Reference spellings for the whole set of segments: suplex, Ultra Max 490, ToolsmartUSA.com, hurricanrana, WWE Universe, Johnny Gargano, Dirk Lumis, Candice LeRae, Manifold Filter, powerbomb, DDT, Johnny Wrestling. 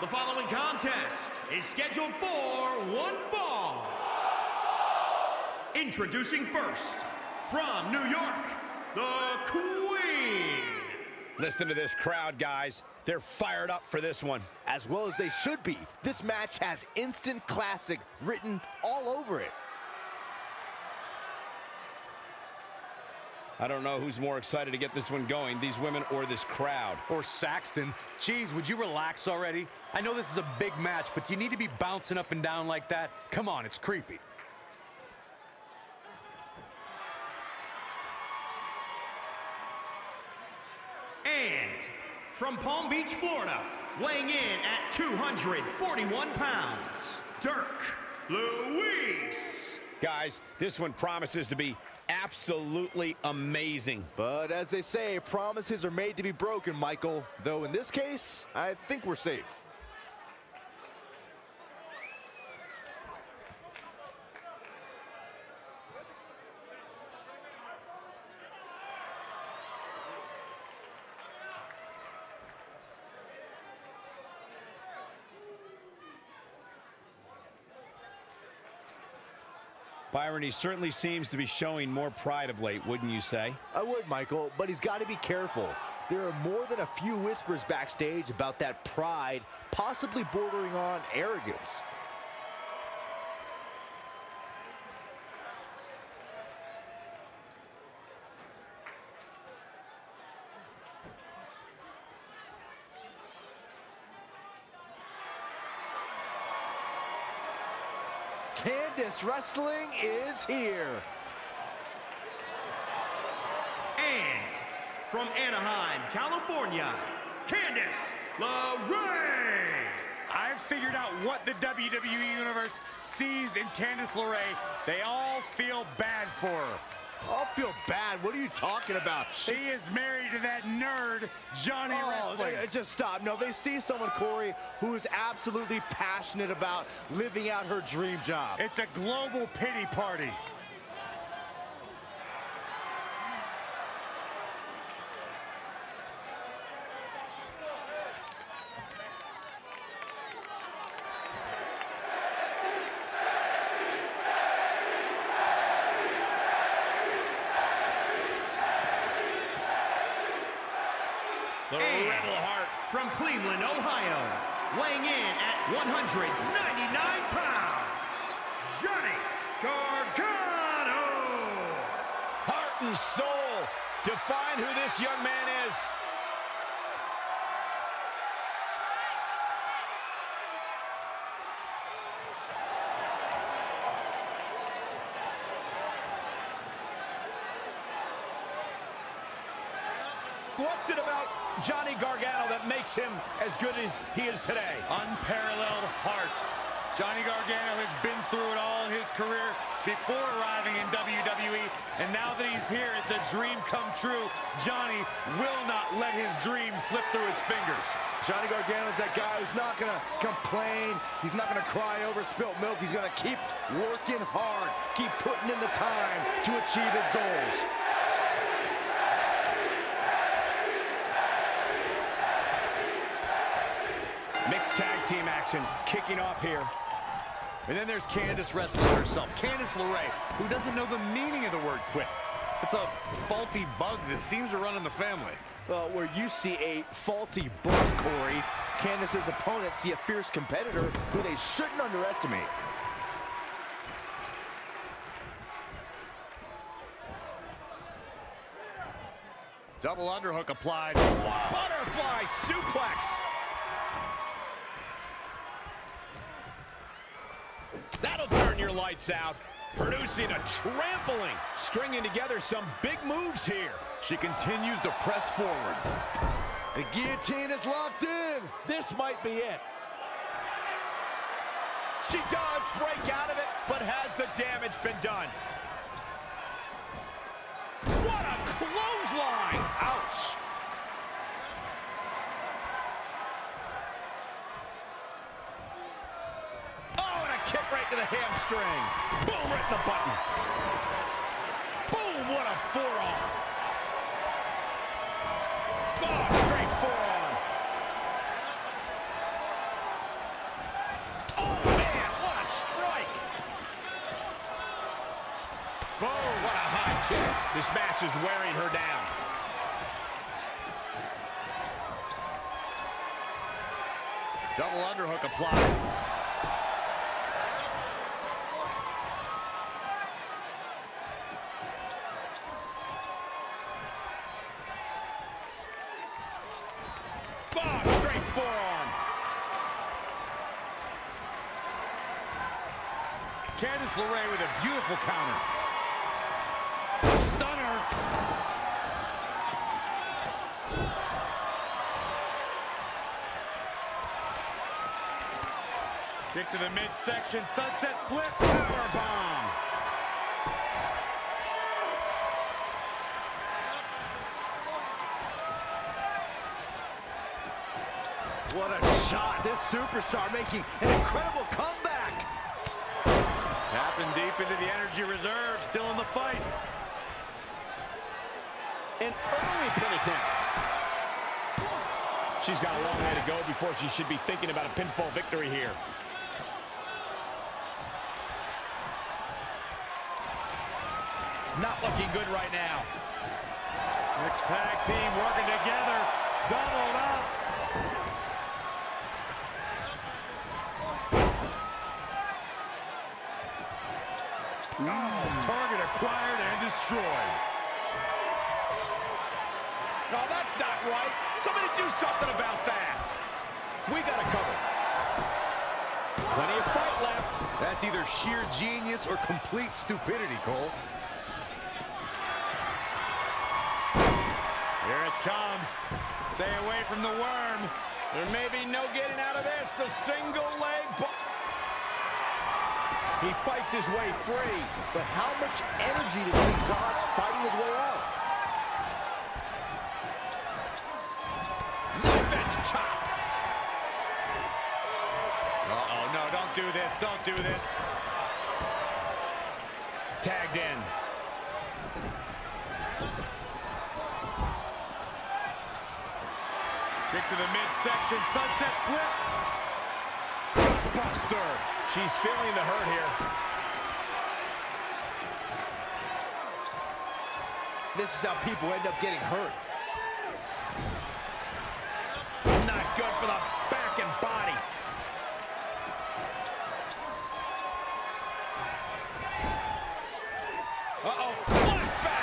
The following contest is scheduled for one fall. Introducing first, from New York, the Queen. Listen to this crowd, guys. They're fired up for this one. As well as they should be. This match has instant classic written all over it. I don't know who's more excited to get this one going, these women or this crowd. Or Saxton. Jeez, would you relax already? I know this is a big match, but you need to be bouncing up and down like that. Come on, it's creepy. And from Palm Beach, Florida, weighing in at 241 pounds, Dirk Lumis. Guys, this one promises to be absolutely amazing. But as they say, promises are made to be broken, Michael. Though in this case, I think we're safe. Byron, he certainly seems to be showing more pride of late, wouldn't you say? I would, Michael, but he's got to be careful. There are more than a few whispers backstage about that pride, possibly bordering on arrogance. Candice Wrestling is here. And from Anaheim, California, Candice LeRae. I've figured out what the WWE Universe sees in Candice LeRae. They all feel bad for her. I'll feel bad. What are you talking about? She is married to that nerd, Johnny Wrestling. Just stop. No, they see someone, Corey, who is absolutely passionate about living out her dream job. It's a global pity party. From Cleveland, Ohio, weighing in at 199 pounds, Johnny Gargano. Heart and soul define who this young man is. What's it about Johnny Gargano that makes him as good as he is today? Unparalleled heart. Johnny Gargano has been through it all in his career before arriving in WWE, and now that he's here, it's a dream come true. Johnny will not let his dream slip through his fingers. Johnny Gargano is that guy who's not gonna complain. He's not gonna cry over spilt milk. He's gonna keep working hard, keep putting in the time to achieve his goals. Mixed tag team action kicking off here. And then there's Candice Wrestling herself. Candice LeRae, who doesn't know the meaning of the word quit. It's a faulty bug that seems to run in the family. Well, where you see a faulty bug, Corey, Candice's opponents see a fierce competitor who they shouldn't underestimate. Double underhook applied. Wow. Butterfly suplex. That'll turn your lights out, producing a trampling, stringing together some big moves here. She continues to press forward. The guillotine is locked in. This might be it. She does break out of it, but has the damage been done? What a clothesline! Ouch! Kick right to the hamstring. Boom, right in the button. Boom, what a forearm. Oh, straight forearm. This match is wearing her down. Double underhook applied. Boom! Straight forearm. Candice LeRae with a beautiful counter. Kick to the midsection, sunset flip, powerbomb. What a shot. This superstar making an incredible comeback. Tapping deep into the energy reserve, still in the fight. An early pin attempt. She's got a long way to go before she should be thinking about a pinfall victory here. Not looking good right now. Next tag team working together. Doubled up. Oh, target acquired and destroyed. No, that's not right. Somebody do something about that. We got to cover. Plenty of fight left. That's either sheer genius or complete stupidity, Cole. Here it comes. Stay away from the worm. There may be no getting out of this. The single leg. He fights his way free, but how much energy did he exhaust fighting his way out? Chop. Uh-oh, no, don't do this, don't do this. Tagged in. Kick to the midsection, sunset flip. Buster. She's feeling the hurt here. This is how people end up getting hurt. Good for the back and body. Uh-oh, flashback!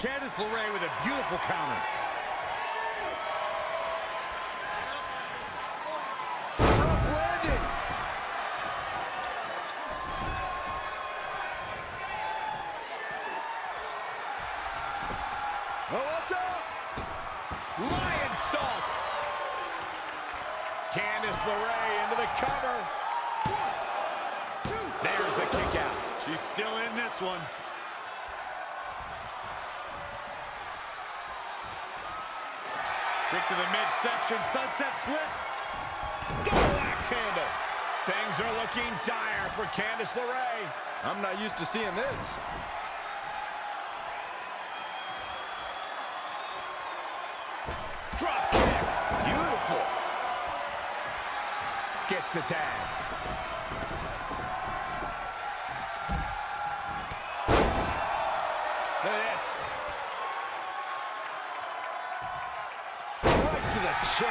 Candice LeRae with a beautiful counter. Rough landing. Oh, what's up? Lion salt. Candice LeRae into the cover. 1, 2. There's the kick out. She's still in this one. Kick to the midsection, sunset flip. Double axe handle. Things are looking dire for Candice LeRae. I'm not used to seeing this. Drop kick. Beautiful. Gets the tag. Look at this. The chest.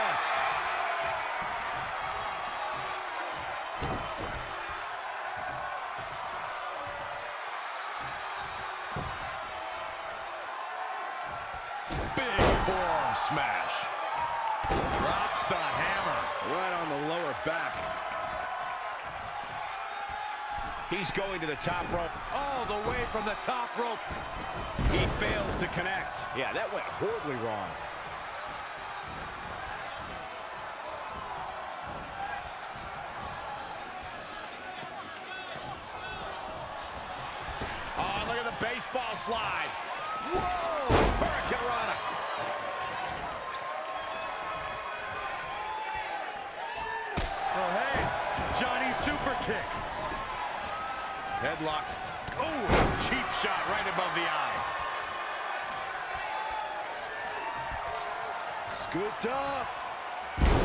Big forearm smash. Drops the hammer. Right on the lower back. He's going to the top rope. All the way from the top rope. He fails to connect. Yeah, that went horribly wrong. Baseball slide. Whoa! Hurricanrana. Oh, heads. Johnny super kick. Headlock. Oh, cheap shot right above the eye. Scooped up.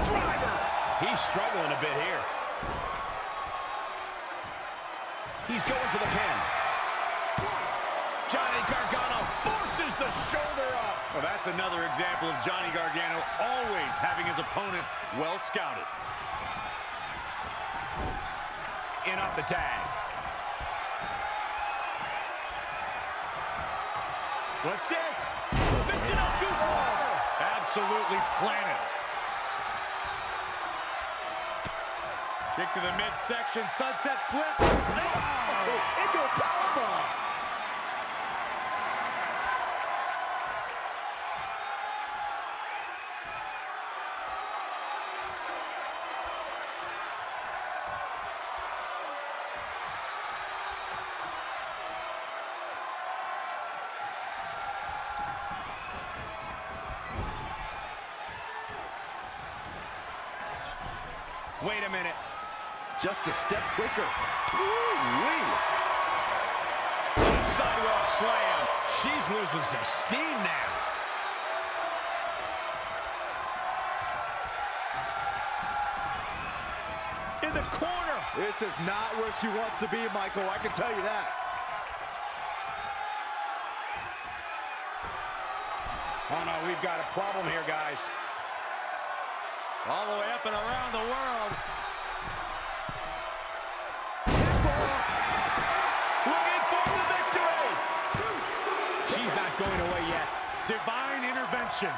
Driver. He's struggling a bit here. He's going for the pin. Johnny Gargano forces the shoulder up. Well, that's another example of Johnny Gargano always having his opponent well scouted. In off the tag. What's this? Absolutely planted. Kick to the midsection. Sunset flip. Oh, into a powerbomb. Wait a minute. Just a step quicker. Woo-wee. And a sidewalk slam. She's losing some steam now. In the corner. This is not where she wants to be, Michael. I can tell you that. Oh, no, we've got a problem here, guys. All the way up and around the world. Looking for the victory. She's not going away yet. Divine intervention.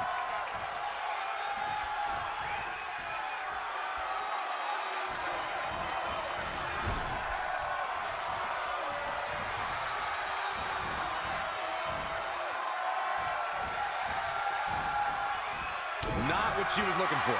Not what she was looking for.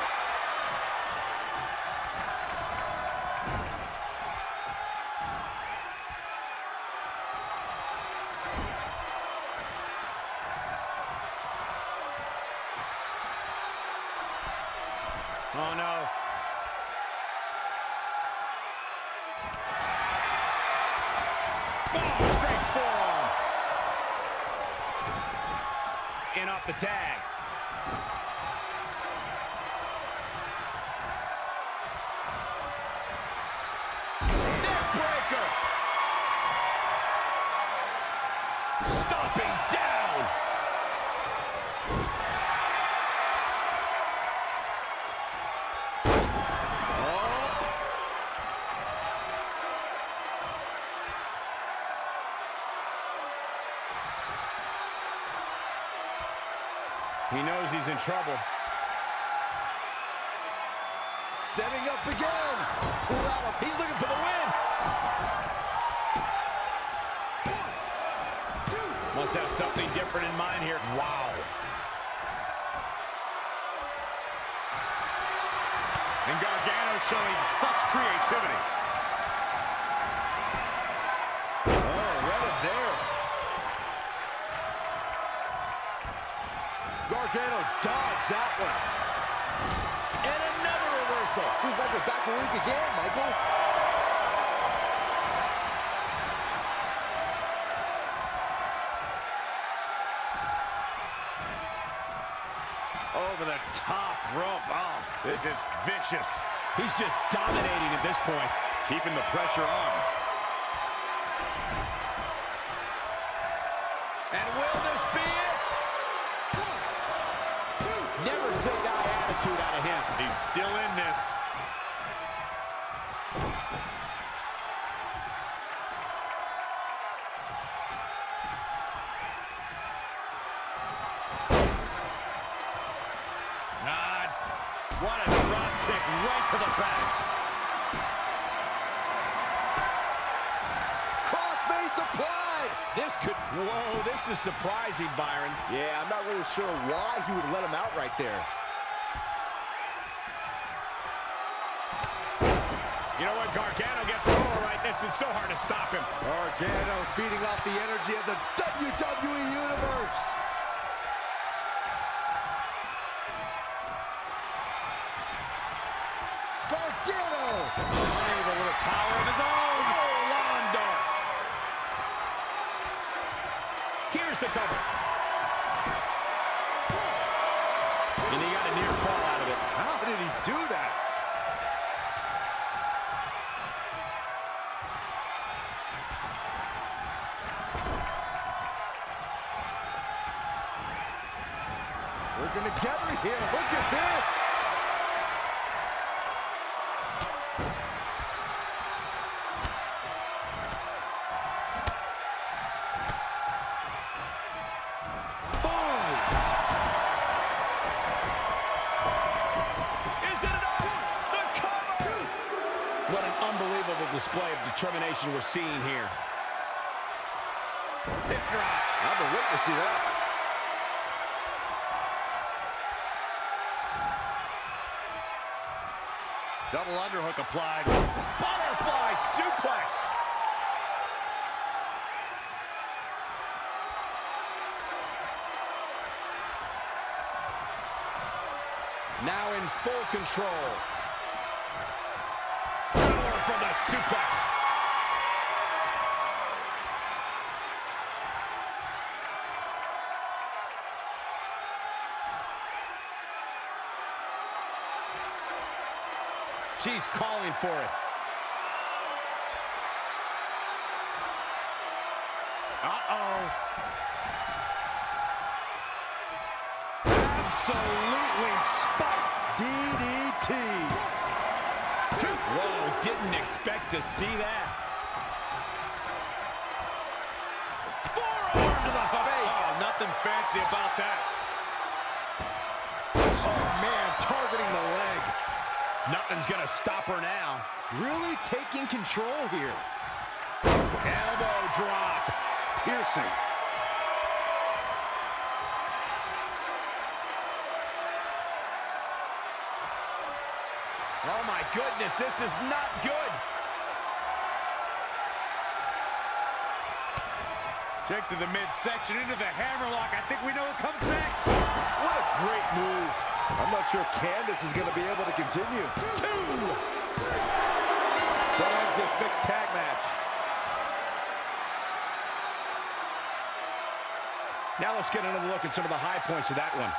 Oh, no. Oh, straight forearm. In off the tag. Neck breaker. Stomping down. He knows he's in trouble. Setting up again. Pulled out of, he's looking for the win. 1, 2. Must have something different in mind here. Wow. And Gargano showing such creativity. Oh, right up there. Gargano dodged that one. And another reversal. Seems like we're back where we began, Michael. Over the top rope. Oh, this is vicious. He's just dominating at this point. Keeping the pressure on. And will this be it? Never say die attitude out of him. He's still in this. God, what a drop kick right to the back. Crossface applied. This could, whoa, this is surprising, Byron. Yeah, I'm not really sure why he would let him out right there. You know what, Gargano gets over like this, it's so hard to stop him. Gargano feeding off the energy of the WWE Universe. Gargano! Oh, with a little power of his Here's the cover. And he got a near fall out of it. How did he do that? We're going to gather here. Look at this. Display of determination we're seeing here. Hip drop. I've been waiting to see that. Double underhook applied. Butterfly suplex. Now in full control. From the suplex. She's calling for it. Uh-oh. Absolutely spiked DDT. Whoa, didn't expect to see that. Forearm to the face. Oh, nothing fancy about that. Oh, man, targeting the leg. Nothing's going to stop her now. Really taking control here. Elbow drop. Piercing. Oh, my goodness, this is not good. Kick to the midsection, into the hammerlock. I think we know what comes next. What a great move. I'm not sure Candice is going to be able to continue. Two. That ends this mixed tag match. Now let's get another look at some of the high points of that one.